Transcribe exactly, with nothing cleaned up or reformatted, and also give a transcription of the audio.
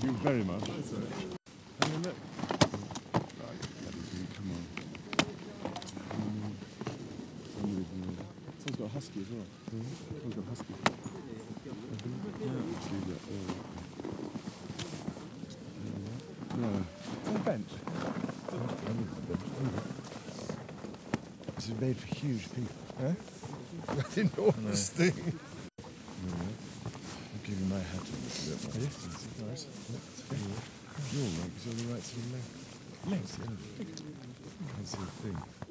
Thank you very much. That's all right. Hang on, look. Right, come on. Um, someone's got a husky as well. Hmm? Someone's got a husky. Mm-hmm. Yeah. Yeah. It's on a bench. This is made for huge people. Huh? That enormous no. thing. I'll give you my hat on this a bit. Yes, it's nice. Your legs are the right sort of length. Legs, yeah. Can't see a thing.